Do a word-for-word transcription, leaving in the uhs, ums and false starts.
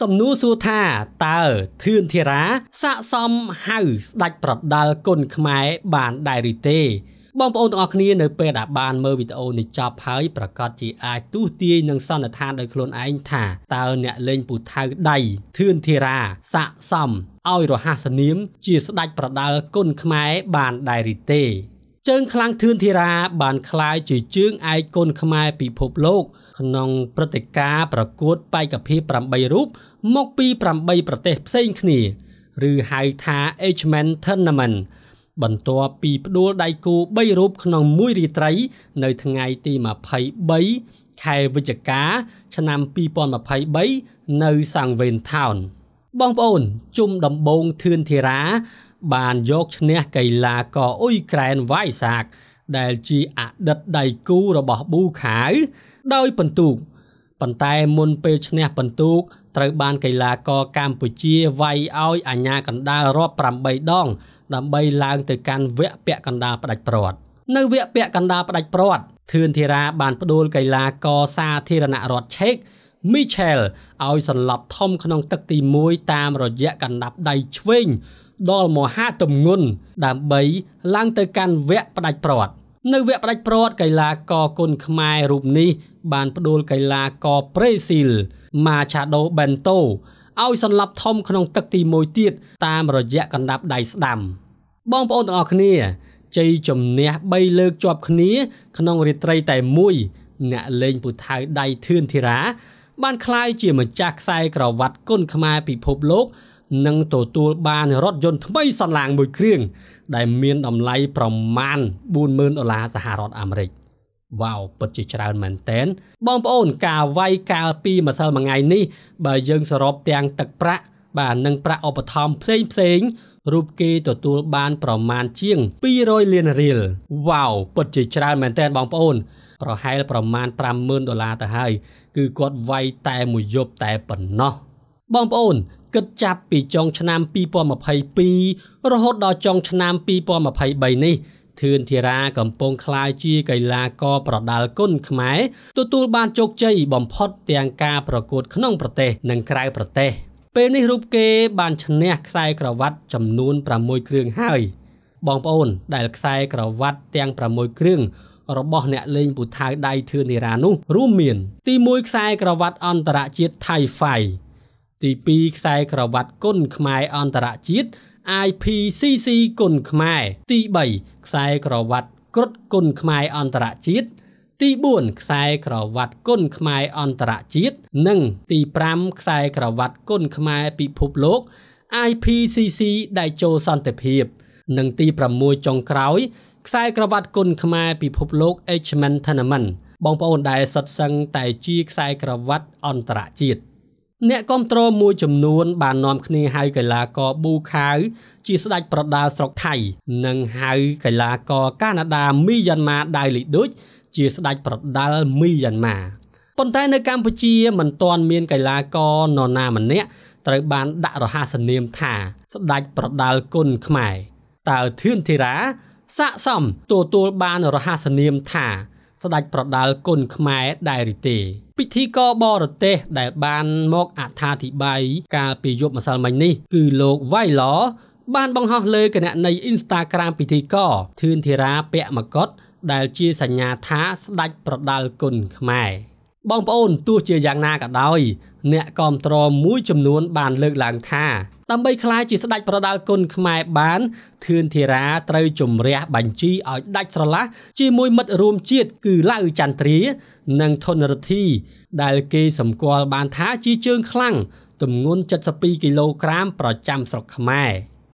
สำนูสูธาตาทื่นเทระสะสมหาดักปรับดัลกลขมายบานไดริเต้บองปองตอกนี้ในเปิดบานเมื่อวิดีโอในจอบเผยประกอบจีอาตู้ตีนังซ่อนทานโดยโคลนไอ้ถ่าตาเนี่ยเล่นปูทางใดทื่นเทระสะสมเอาโรหะสนิมจีสดักปรับดัลกลขมายบานไดริเต้เจิงคลังทื่นเทระบานคลายจีจึงไอกลขมายปีภพโลกขนองปฏิกาประกวดไปกับพี่ปรำใบรูปมกปีปรำใบประเทศเซนขีหรือไฮทาเอชแมนเทนนัมบรรตัวปีดูไดกูใบรูปขนองมุยรีไตรในทางไงตีมาไพ่ใบไขวิจกาชนำปีปอนมาไพ่ใบในสังเวนทาวน์บองปอนจุ่มดำบงเทือนทีระบานยกชนะไกลาก่ออุ้ยแกรนไว้สากไดจีอัดไดกูระบอบบูขายโดยปันตุกปันไตมนเปชเนปันตุกตรบานไกลากอกามปุจีไวเอาอัญญากันดารอบปรำใบดองดำใบลางแต่การเวะเปะกันดาประดับปลอดในเวะเปะกันดาประดับปลอดเทือนทีราบานประดูลไกลากอซาทีรณรอดเช็คมิเชลเอาสำหรับทอมขนองตักตีมวยตามรอดแยะกันดับใดชเวงดอลโมห้าตมงุนดำใบลางแต่การเวะประดับปลอดในเวะประดับปลอดไกลากอกลขมายรูปนี้บานประดูลไกลากอเปรซิลมาชาโดเบนโตเอาสำหรับทอมขนมตักตีมวยตีดตามรอยแยะกันดับไดส์ดำบ้องปอนออกนี้ใจจมเนะใบเลิกจอบคนี้ขนมริตรแต่มุยเนะเล่นปุถายไดทื่นทีระบ้านคลายเจียมจากใส่กระวัดก้นขมาปีภพโลกนังตัวตัวบานรถยนต์ไม่สลางบนเครื่องได้เมียนอมไลประมาณบูนเมินอลาสหรัฐอเมริกว้าวปัจจุบันเหมือนเต้นบองปอนกาไวกาปีมาเซลมาไงนี่บ่ายยังสรบเตียงตักประบ่านังประอปทอมเพลงเพลงรูปเกตัวตัวบานประมาณเชียงปีโรยเลียนเรียลว้าวปัจจุบันเหมือนเต้นบองปอนเราให้ประมาณประเมินดอลลาร์แต่ให้คือกดไวแต่หมุยยบแต่ปนเนาะบองปอนกึดจับปีจองชนามปีปอมาภัยปีรหดดอจองชนามปีปอมาภัยใบนี่เทือนทีรากำปองคลายจีไกลากอปรดัลก้นขมายตัวตูบานโจกใจบ่มพอดเตียงกาประกวดขนองประเทศนังไกรประเทศเป็นในรูปเกบานชนะใส่กระวัดจำนวนประมวยเครื่องให้บองปอนได้ใส่กระวัดเตียงประมวยเครื่องรบกเนี่ยเล่นปุถายได้เทือนทีรานุรูเมียนตีมวยใส่กระวัดอันตรจิตไทยไฟตีปีใส่กระวัดก้นขมายอันตรจิตไอ พี ซี ซี กลขมายตีใบไซกระวัดกรดกลขมายอันตรจิตตีบุญไซกระวัดกลขมายอันตรจิตหนึ่งตีปรำไซกระวัดกลขมายปิภพโลก ไอ พี ซี ซี ได้โจสันติภาพหนึ่งตีประมวยจงกร้อยไซกระวัดกลขมายปิภพโลกเอชแมนธนมันบองปอนได้สัตสังไตจีไซกระวัดอันตรจิตเนี่ยก้มโตมวยจำนวนบานนอมคณีไฮไกลากอบูคายจีสไลด์ประดาสกไทยนังไฮไกลากอแคนาดามิยันมาไดลิดุชจีสไลด์ประดามิยันมาปนไทยในกัมพูชีเหมือนตอนเมียนไกลากอนอนามันเนี่ยไตรบานดะรหาสเนียมถ่าสไลด์ประดาลกุนขมายตาเทือนทีระสะสมตัวตัวบานรหาสเนียมถ่าสไลด์ประดาลกุนขมายไดริเตพิธีกบรเตได้บานมกอัฐาธิบายกาปิยบมาสมัยนี้คือโลกไว้หลอบ้านบังฮอเลยกันในอินสตาแกรมพิธีกทืนทีราเปะมากดได้จีสัญญาท้าสดัดประดัลกุลขมายบองปอนตัวเจียอย่างนากับดอยเนี่ยกอมตรอมุ้ยจำนวนบานเลิกหลังท่าตามใบคลายจีสดัดประดัลกุลขมายบานทืนทีราเตยจุ่มเรียบัญชีเอาได้สละจีมุ้ยมัดรวมจีดคือเล่าจันทรีนังทนรทีได้เกยสมกวลบานท้าจีเจิงคลั่งตุ่มงุนจัดสปีกิโลกรัมประจำสกขมาย